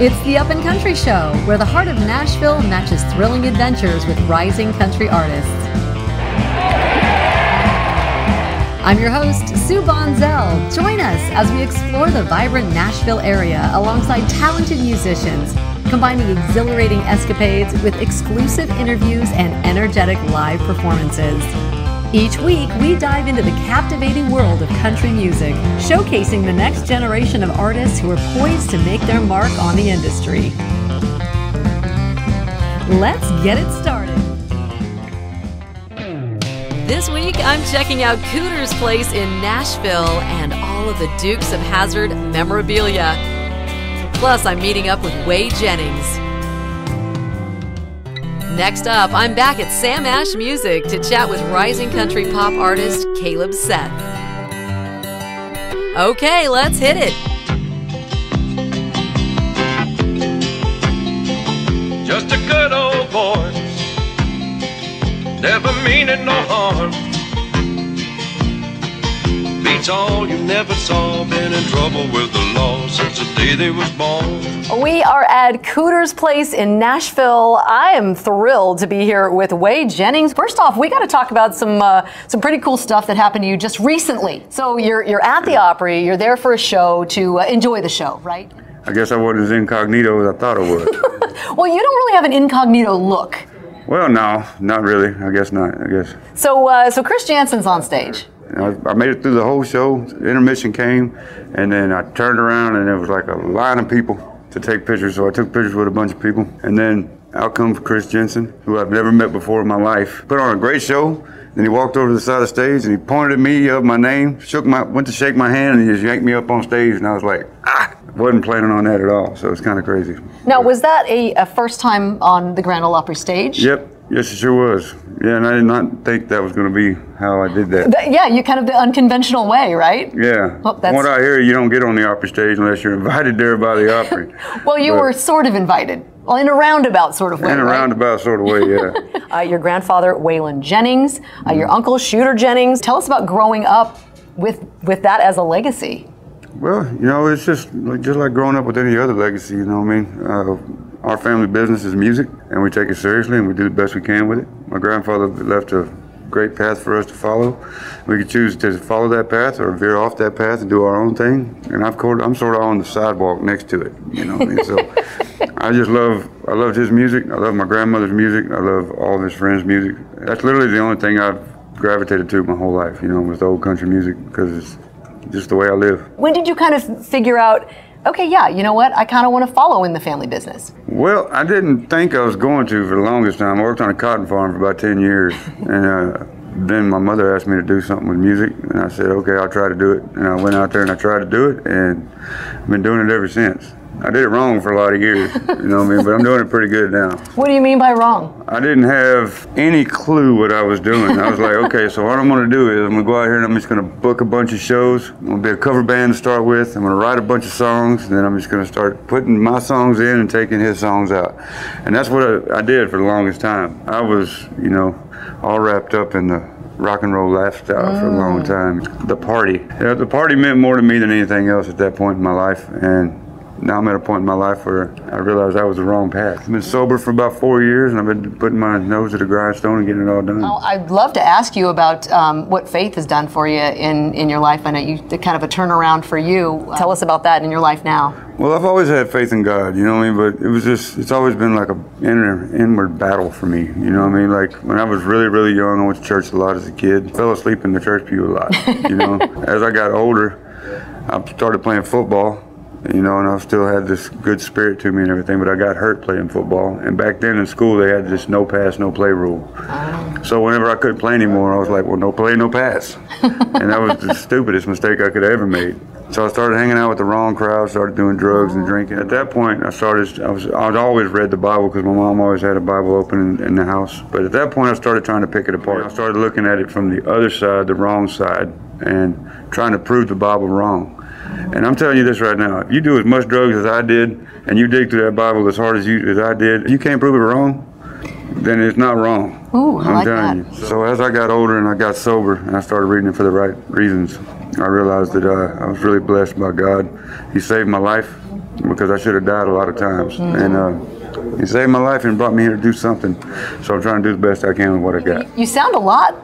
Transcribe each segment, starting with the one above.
It's the Up N Country Show, where the heart of Nashville matches thrilling adventures with rising country artists. I'm your host, Sue Bonzell. Join us as we explore the vibrant Nashville area alongside talented musicians, combining exhilarating escapades with exclusive interviews and energetic live performances. Each week, we dive into the captivating world of country music, showcasing the next generation of artists who are poised to make their mark on the industry. Let's get it started. This week, I'm checking out Cooter's Place in Nashville and all of the Dukes of Hazzard memorabilia. Plus, I'm meeting up with Whey Jennings. Next up, I'm back at Sam Ash Music to chat with rising country pop artist Caleb Seth. Okay, let's hit it. Just a good old boy, never meaning no harm. Beats all you never saw, been in trouble with the law since the day they was born. We are at Cooter's Place in Nashville. I am thrilled to be here with Whey Jennings. First off, we got to talk about some pretty cool stuff that happened to you just recently. So you're at the Opry. You're there for a show to enjoy the show, right? I guess I wasn't as incognito as I thought I would. Well, you don't really have an incognito look. Well, no, not really. I guess not. I guess. So so Chris Jensen's on stage. I made it through the whole show. Intermission came, and then I turned around, and there was like a line of people to take pictures, so I took pictures with a bunch of people. And then out comes Chris Jensen, who I've never met before in my life. Put on a great show, then he walked over to the side of the stage and he pointed at me, yelled my name, went to shake my hand, and he just yanked me up on stage, and I was like, ah! Wasn't planning on that at all, so it's kind of crazy. Now, was that a first time on the Grand Ole Opry stage? Yep. Yes, it sure was. Yeah, and I did not think that was going to be how I did that. Yeah, you kind of the unconventional way, right? Yeah. Well, from what I hear, you don't get on the Opry stage unless you're invited there by the Opry. Well, you were sort of invited. Well, in a roundabout sort of way, in a roundabout sort of way, yeah. Your grandfather, Waylon Jennings, your uncle, Shooter Jennings. Tell us about growing up with that as a legacy. Well, you know, it's just like growing up with any other legacy, you know what I mean? Our family business is music, and we take it seriously, and we do the best we can with it. My grandfather left a great path for us to follow. We could choose to follow that path or veer off that path and do our own thing. And I'm sort of on the sidewalk next to it, you know what I mean? So I loved his music. I love my grandmother's music. I love all of his friends' music. That's literally the only thing I've gravitated to my whole life, you know, was the old country music, because it's just the way I live. When did you kind of figure out, okay, yeah, you know what, I kind of want to follow in the family business? Well, I didn't think I was going to for the longest time. I worked on a cotton farm for about 10 years. And then my mother asked me to do something with music. And I said, okay, I'll try to do it. And I went out there and I tried to do it. And I've been doing it ever since. I did it wrong for a lot of years, you know what I mean? But I'm doing it pretty good now. What do you mean by wrong? I didn't have any clue what I was doing. I was like, okay, so what I'm going to do is I'm going to go out here and I'm just going to book a bunch of shows. I'm going to be a cover band to start with. I'm going to write a bunch of songs, and then I'm just going to start putting my songs in and taking his songs out. And that's what I did for the longest time. I was, you know, all wrapped up in the rock and roll lifestyle for a long time. The party. Yeah, the party meant more to me than anything else at that point in my life. And now I'm at a point in my life where I realized I was the wrong path. I've been sober for about 4 years, and I've been putting my nose to the grindstone and getting it all done. Oh, I'd love to ask you about what faith has done for you in your life. I know you kind of a turnaround for you. Tell us about that in your life now. Well, I've always had faith in God, you know what I mean? But it was it's always been like an inward battle for me, you know what I mean? Like, when I was really, really young, I went to church a lot as a kid. Fell asleep in the church pew a lot, you know? As I got older, I started playing football. You know, and I still had this good spirit to me and everything, but I got hurt playing football. And back then in school, they had this no pass, no play rule. So whenever I couldn't play anymore, I was like, well, no play, no pass. And that was the stupidest mistake I could have ever made. So I started hanging out with the wrong crowd, started doing drugs and drinking. At that point, I'd always read the Bible because my mom always had a Bible open in the house. But at that point, I started trying to pick it apart. I started looking at it from the other side, the wrong side, and trying to prove the Bible wrong. And I'm telling you this right now, if you do as much drugs as I did, and you dig through that Bible as hard as I did, if you can't prove it wrong, then it's not wrong. Ooh, I'm telling you. So as I got older and I got sober, and I started reading it for the right reasons, I realized that I was really blessed by God. He saved my life. because I should have died a lot of times. Mm-hmm. And he saved my life and brought me here to do something. So I'm trying to do the best I can with what I got. You sound a lot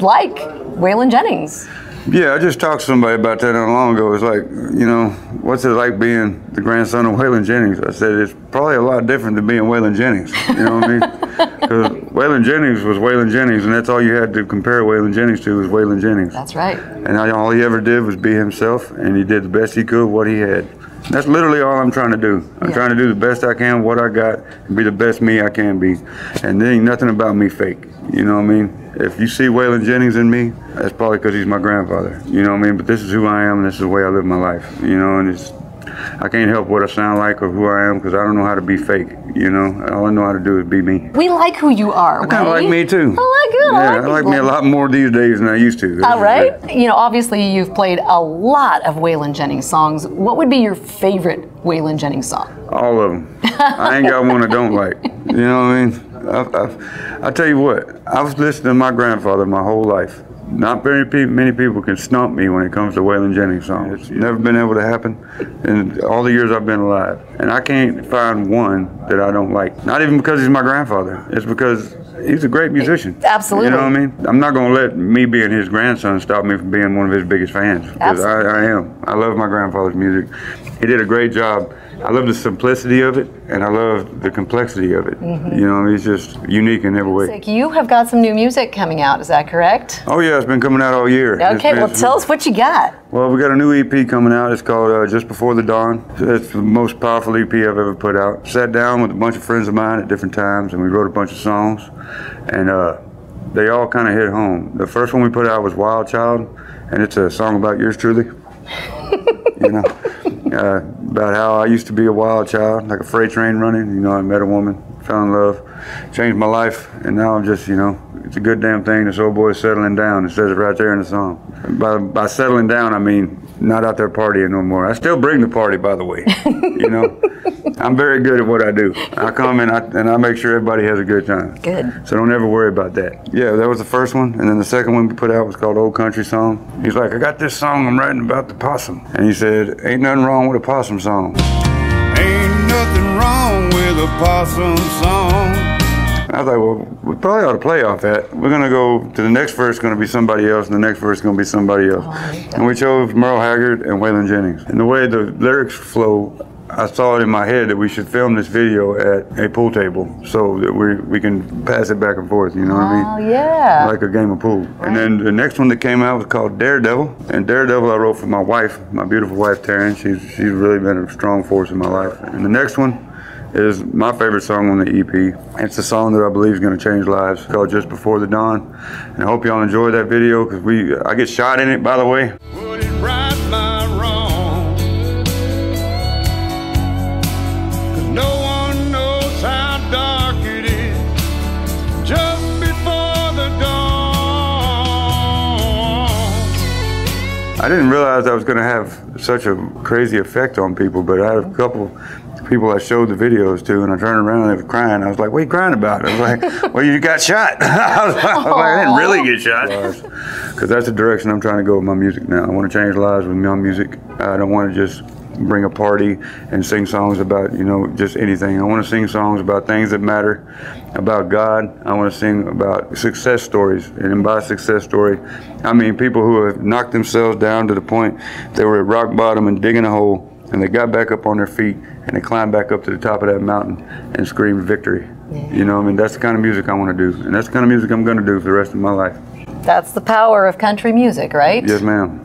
like Waylon Jennings. Yeah, I just talked to somebody about that not long ago. It's like, you know, what's it like being the grandson of Waylon Jennings? I said, it's probably a lot different than being Waylon Jennings. You know what I mean? Because Waylon Jennings was Waylon Jennings, and that's all you had to compare Waylon Jennings to was Waylon Jennings. That's right. And all he ever did was be himself, and he did the best he could with what he had. That's literally all I'm trying to do. I'm trying to do the best I can, what I got, and be the best me I can be. And there ain't nothing about me fake. You know what I mean? If you see Waylon Jennings in me, that's probably because he's my grandfather. You know what I mean? But this is who I am, and this is the way I live my life. You know, and it's, I can't help what I sound like or who I am because I don't know how to be fake. You know, all I know how to do is be me. We like who you are. I kind of like me too. I like you. Yeah, I like me a lot more these days than I used to. All right. You know, obviously you've played a lot of Waylon Jennings songs. What would be your favorite Waylon Jennings song? All of them. I ain't got one I don't like. You know what I mean? I tell you what, I've listened to my grandfather my whole life. Not very many people can stump me when it comes to Waylon Jennings songs. It's never been able to happen in all the years I've been alive. And I can't find one that I don't like. Not even because he's my grandfather. It's because he's a great musician. Absolutely. You know what I mean? I'm not going to let me being his grandson stop me from being one of his biggest fans. Because I am. I love my grandfather's music. He did a great job. I love the simplicity of it, and I love the complexity of it. Mm-hmm. You know, it's just unique in every way. You have got some new music coming out, is that correct? Oh yeah, it's been coming out all year. Okay, well tell us what you got. Well, we got a new EP coming out. It's called Just Before the Dawn. It's the most powerful EP I've ever put out. Sat down with a bunch of friends of mine at different times, and we wrote a bunch of songs, and they all kind of hit home. The first one we put out was Wild Child, and it's a song about yours truly. You know, about how I used to be a wild child, like a freight train running. You know, I met a woman, fell in love, changed my life, and now I'm just, you know, it's a good damn thing this old boy's settling down. It says it right there in the song. By settling down, I mean not out there partying no more. I still bring the party, by the way. You know, I'm very good at what I do. I come and I make sure everybody has a good time. Good. So don't ever worry about that. Yeah, that was the first one. And then the second one we put out was called Old Country Song. He's like, I got this song I'm writing about the possum. And he said, ain't nothing wrong with a possum song. Ain't nothing wrong with a possum song. I thought, well, we probably ought to play off that. We're going to go to the next verse, going to be somebody else, and the next verse going to be somebody else. Oh, and we chose Merle Haggard and Waylon Jennings. And the way the lyrics flow, I saw it in my head that we should film this video at a pool table so that we can pass it back and forth, you know what I mean? Oh, yeah. Like a game of pool. Right. And then the next one that came out was called Daredevil. And Daredevil I wrote for my wife, my beautiful wife, Taryn. She's really been a strong force in my life. And the next one is my favorite song on the EP. It's a song that I believe is going to change lives. It's called Just Before the Dawn. And I hope y'all enjoy that video because I get shot in it, by the way. Would it right my wrong? 'Cause no one knows how dark it is just before the dawn. I didn't realize I was going to have such a crazy effect on people, but I had a couple people I showed the videos to, and I turned around and they were crying. I was like, what are you crying about? I was like, well, you got shot. I was like, I didn't really get shot. Because that's the direction I'm trying to go with my music now. I want to change lives with my music. I don't want to just bring a party and sing songs about, you know, just anything. I want to sing songs about things that matter, about God. I want to sing about success stories. And by success story, I mean people who have knocked themselves down to the point they were at rock bottom and digging a hole, and they got back up on their feet, and they climbed back up to the top of that mountain and screamed victory. Yeah. You know what I mean? That's the kind of music I want to do, and that's the kind of music I'm going to do for the rest of my life. That's the power of country music, right? Yes, ma'am.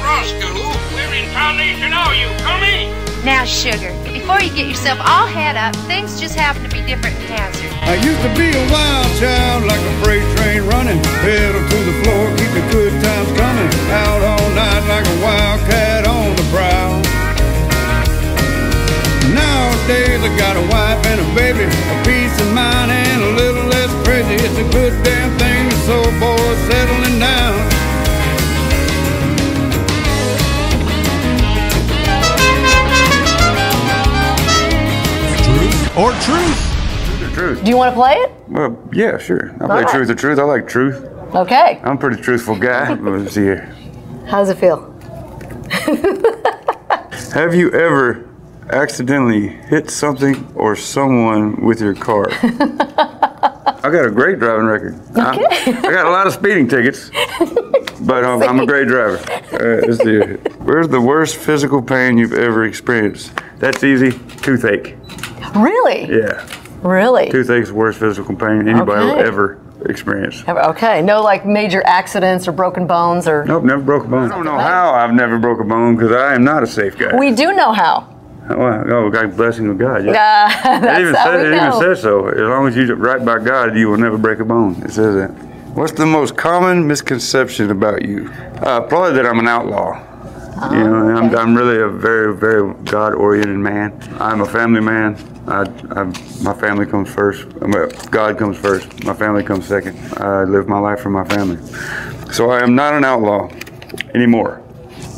Roscoe, we're in Foundation O, you come in! Now, Sugar, before you get yourself all had up, things just happen to be different in Hazzard. I used to be a wild child, like a freight train running, pedal to the floor, keep the good times coming, out all night like a wildcat on the prowl. Nowadays I got a wife and a baby, a peace of mind and a little less crazy. It's a good damn thing, this old boy's settling down. Truth or truth? Truth or truth? Do you want to play it? Well, yeah, sure. I'll play Truth or Truth. I like truth. Okay. I'm a pretty truthful guy. Let's see here. How's it feel? Have you ever accidentally hit something or someone with your car. I got a great driving record. Okay. I got a lot of speeding tickets, but I'm a great driver. Where's the worst physical pain you've ever experienced? That's easy. Toothache. Really? Yeah. Really? Toothache's the worst physical pain anybody will ever experience. Okay. No, like major accidents or broken bones or? Nope, never broken bones. I don't know how I've never broken a bone because I am not a safe guy. We do know how. Oh, God, blessing of God. Yeah. That's it even says so. As long as you're right by God, you will never break a bone. It says that. What's the most common misconception about you? Probably that I'm an outlaw. Oh, you know, okay. I'm really a very, very God-oriented man. I'm a family man. My family comes first. God comes first. My family comes second. I live my life for my family. So I am not an outlaw anymore.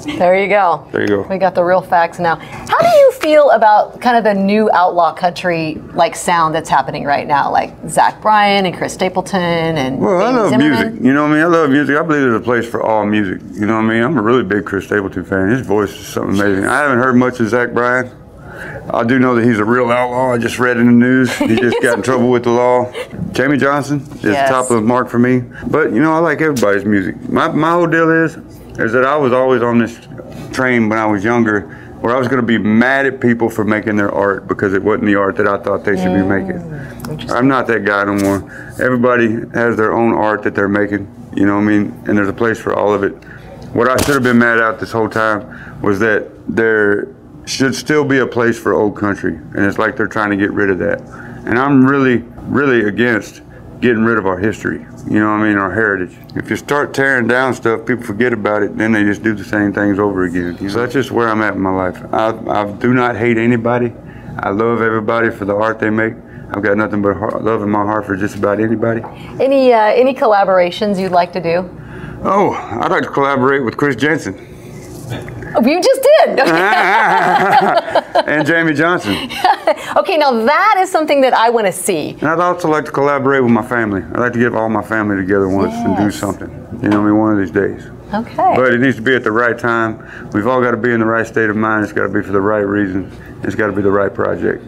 There you go. There you go. We got the real facts now. How do you feel about kind of the new outlaw country like sound that's happening right now, like Zach Bryan and Chris Stapleton and Well, I love music. You know what I mean? I love music. I believe there's a place for all music. You know what I mean? I'm a really big Chris Stapleton fan. His voice is something amazing. I haven't heard much of Zach Bryan. I do know that he's a real outlaw. I just read in the news. He just got in trouble with the law. Jamie Johnson is top of the mark for me. But, you know, I like everybody's music. My whole deal is that I was always on this train when I was younger where I was going to be mad at people for making their art because it wasn't the art that I thought they should be making. I'm not that guy no more. Everybody has their own art that they're making, you know what I mean? And there's a place for all of it. What I should have been mad at this whole time was that there should still be a place for old country, and it's like they're trying to get rid of that. And I'm really, really against getting rid of our history, you know what I mean, our heritage. If you start tearing down stuff, people forget about it, then they just do the same things over again. So that's just where I'm at in my life. I do not hate anybody. I love everybody for the art they make. I've got nothing but love in my heart for just about anybody. Any collaborations you'd like to do? Oh, I'd like to collaborate with Chris Jensen. Oh, you just did. And Jamie Johnson. Okay, now that is something that I want to see. And I'd also like to collaborate with my family. I'd like to get all my family together once and do something. You know, I mean, one of these days. Okay. But it needs to be at the right time. We've all got to be in the right state of mind. It's got to be for the right reasons. It's got to be the right project.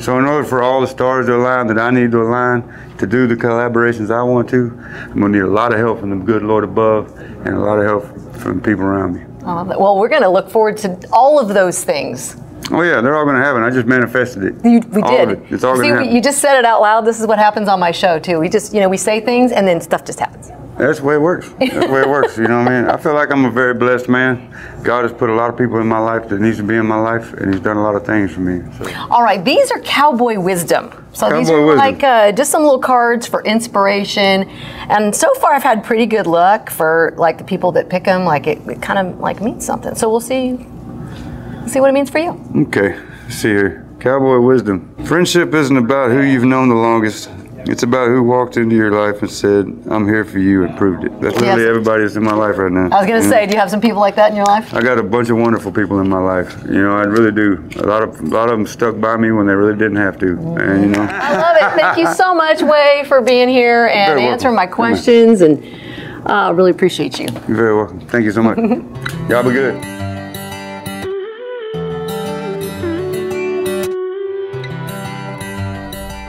So in order for all the stars to align that I need to align to do the collaborations I want to, I'm going to need a lot of help from the good Lord above and a lot of help from people around me. I love that. Well, we're going to look forward to all of those things. Oh, yeah. They're all going to happen. I just manifested it. We did. It's all going to happen. You just said it out loud. This is what happens on my show, too. We just, you know, we say things, and then stuff just happens. That's the way it works. That's the way it works. You know what I mean? I feel like I'm a very blessed man. God has put a lot of people in my life that needs to be in my life, and he's done a lot of things for me. So. All right. These are cowboy wisdom. So these are like just some little cards for inspiration. And so far I've had pretty good luck for like the people that pick them. Like it kind of like means something. So we'll see what it means for you. Okay. Let's see here. Cowboy wisdom. Friendship isn't about who you've known the longest. It's about who walked into your life and said, I'm here for you, and proved it. That's literally everybody that's in my life right now. I was going to say, do you have some people like that in your life? I got a bunch of wonderful people in my life. You know, I really do. A lot of them stuck by me when they really didn't have to. And, you know. I love it. Thank you so much, Whey, for being here and answering my questions. And I really appreciate you. You're very welcome. Thank you so much. Y'all be good.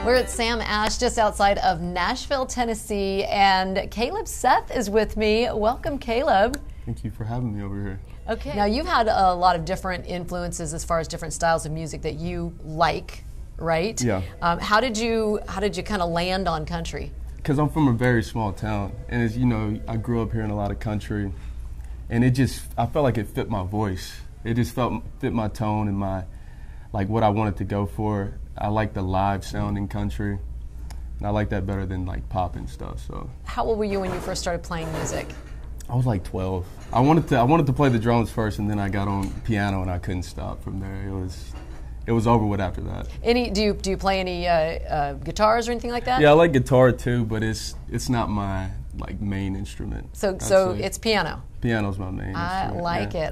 We're at Sam Ash just outside of Nashville, Tennessee, and Caleb Seth is with me. Welcome, Caleb. Thank you for having me over here. Okay. Now, you've had a lot of different influences as far as different styles of music that you like, right? Yeah. How did you kind of land on country? Because I'm from a very small town, and as you know, I grew up hearing a lot of country, and I felt like it fit my voice. It just fit my tone and my, like, what I wanted to go for. I like the live sounding country, and I like that better than like pop and stuff. So, how old were you when you first started playing music? I was like 12. I wanted to play the drums first, and then I got on piano, and I couldn't stop from there. It was over with after that. Do you play any guitars or anything like that? Yeah, I like guitar too, but it's not my like main instrument. So it's piano. Piano's my main instrument.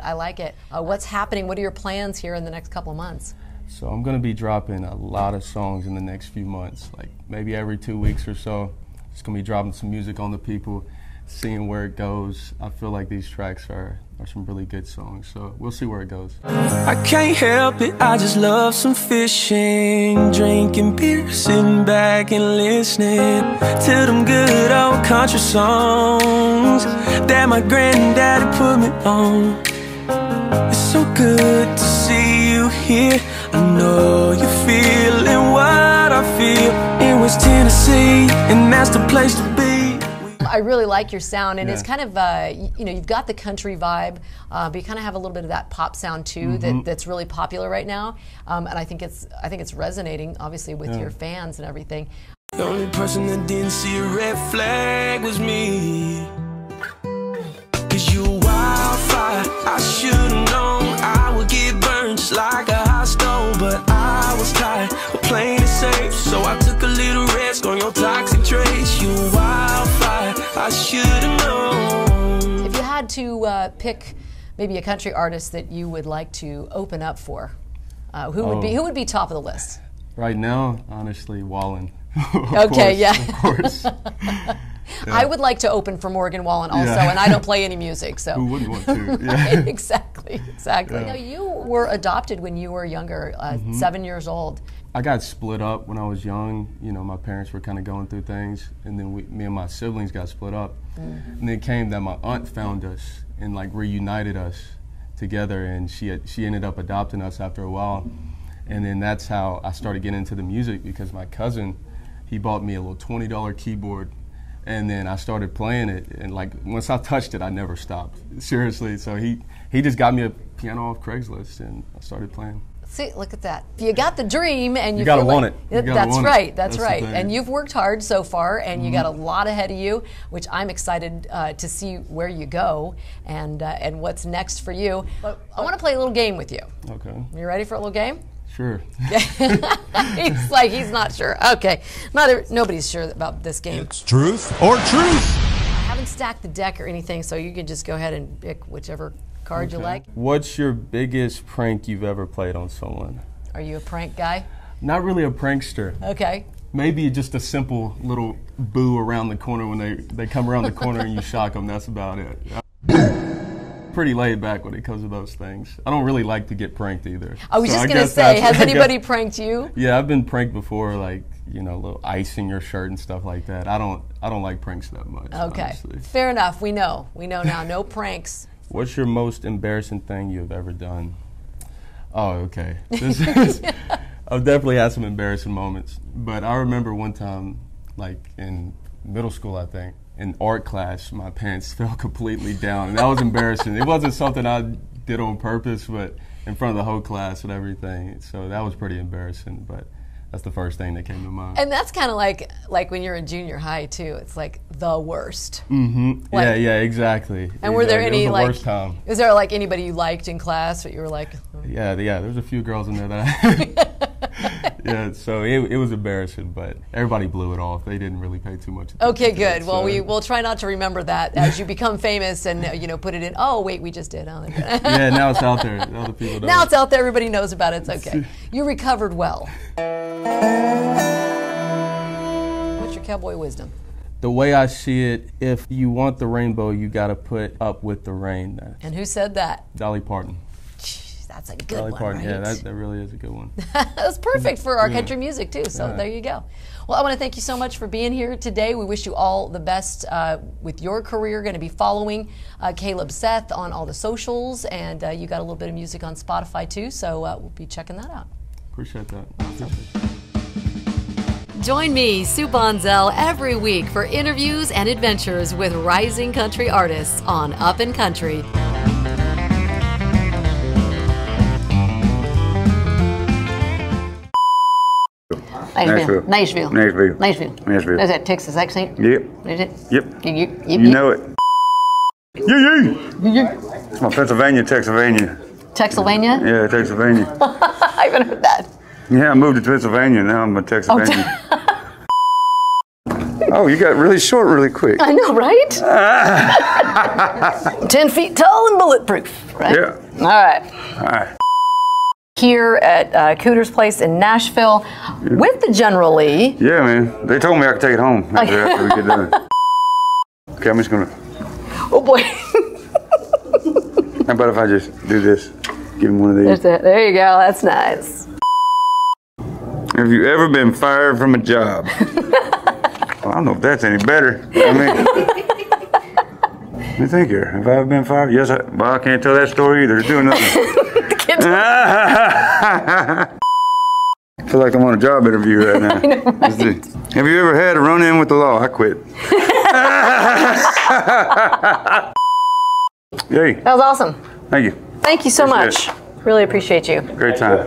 I like it. What's happening? What are your plans here in the next couple of months? So I'm going to be dropping a lot of songs in the next few months, like maybe every 2 weeks or so. Just going to be dropping some music on the people, seeing where it goes. I feel like these tracks are are some really good songs, so we'll see where it goes. I can't help it, I just love some fishing, drinking beer, sitting back and listening to them good old country songs that my granddaddy put me on. It's so good to see you here, I know you're feeling what I feel. It was Tennessee, and that's the place to be. I really like your sound, and it's kind of, you know, you've got the country vibe, but you kind of have a little bit of that pop sound too, that's really popular right now. And I think it's resonating, obviously, with your fans and everything. The only person that didn't see a red flag was me. 'Cause you wildfire, I should've known I would get burned just like a hot stove, but I was tired of playing it safe, so I took a little risk on your toxic traits. You wildfire, I should've known. If you had to pick maybe a country artist that you would like to open up for, who would be top of the list? Right now, honestly, Wallen. Of course. Yeah. I would like to open for Morgan Wallen also, and I don't play any music, so. Who wouldn't want to? Yeah. Right? Exactly. Yeah. Now, you were adopted when you were younger, 7 years old. I got split up when I was young. You know, my parents were kind of going through things, and then me and my siblings got split up. And it came that my aunt found us and, like, reunited us together, and she ended up adopting us after a while. And then that's how I started getting into the music, because my cousin, he bought me a little $20 keyboard. And then I started playing it, and like once I touched it, I never stopped. Seriously, so he just got me a piano off Craigslist, and I started playing. See, look at that. If you got the dream, and you gotta want it. That's right. And you've worked hard so far, and you got a lot ahead of you, which I'm excited to see where you go and what's next for you. But I want to play a little game with you. Okay. You ready for a little game? Sure. He's like, he's not sure. Okay. Nobody's sure about this game. It's truth or truth. I haven't stacked the deck or anything, so you can just go ahead and pick whichever card you like. What's your biggest prank you've ever played on someone? Are you a prank guy? Not really a prankster. Okay. Maybe just a simple little boo around the corner when they come around the corner and you shock them. That's about it. Pretty laid back when it comes to those things. I don't really like to get pranked either. I was just going to say, has anybody pranked you? Yeah, I've been pranked before, like, you know, a little ice in your shirt and stuff like that. I don't like pranks that much. Okay, honestly. Fair enough. We know now. No pranks. What's your most embarrassing thing you've ever done? Oh, okay. I've definitely had some embarrassing moments, but I remember one time, like in middle school, I think. In art class, my pants fell completely down, and that was embarrassing. It wasn't something I did on purpose, but in front of the whole class and everything. So that was pretty embarrassing, but that's the first thing that came to mind. And that's kind of like when you're in junior high, too. It's like the worst. Like, yeah, exactly. And were there any, like, worst time. Is there, like, anybody you liked in class that you were like? Oh. Yeah, there was a few girls in there that yeah, so it was embarrassing, but everybody blew it off. They didn't really pay too much attention. Okay, good. Well, we'll try not to remember that as you become famous and, you know, put it in. Oh, wait, we just did. Oh, yeah, now it's out there. Now the people know. Now it's out there. Everybody knows about it. It's okay. You recovered well. What's your cowboy wisdom? The way I see it, if you want the rainbow, you got to put up with the rain. And who said that? Dolly Parton. That's a good one, right? Yeah, that really is a good one. That was perfect for our country music, too, so there you go. Well, I want to thank you so much for being here today. We wish you all the best with your career. Going to be following Caleb Seth on all the socials, and you got a little bit of music on Spotify, too, so we'll be checking that out. Appreciate that. Awesome. Join me, Sue Bonzell, every week for interviews and adventures with rising country artists on Up N Country. Nashville. Is that Texas accent? Yep. Is it? Yep. You know it. It's my Pennsylvania. Texylvania? Yeah, Texylvania. I haven't heard that. Yeah, I moved to Pennsylvania. Now I'm a Texylvania. Oh, you got really short really quick. I know, right? 10 feet tall and bulletproof, right? Yeah. All right. Here at Cooter's Place in Nashville with the General Lee. Yeah, man. They told me I could take it home after we get done. Okay, I'm just gonna. Oh boy. How about if I just do this? Give him one of these. There you go. That's nice. Have you ever been fired from a job? Well, I don't know if that's any better. I mean, let me think here. Have I ever been fired? Yes, well, I can't tell that story either. It's doing nothing. I feel like I'm on a job interview right now. I know, right? Have you ever had a run-in with the law? I quit. Yay. That was awesome. Thank you. Thank you so much. It. Really appreciate you. Great time.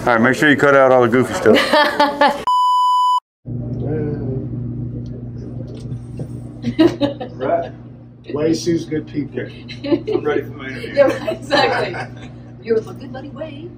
All right, make sure you cut out all the goofy stuff. Right. Way Sue's good people. I'm ready for my interview. Yeah, exactly. You're with my good buddy Way.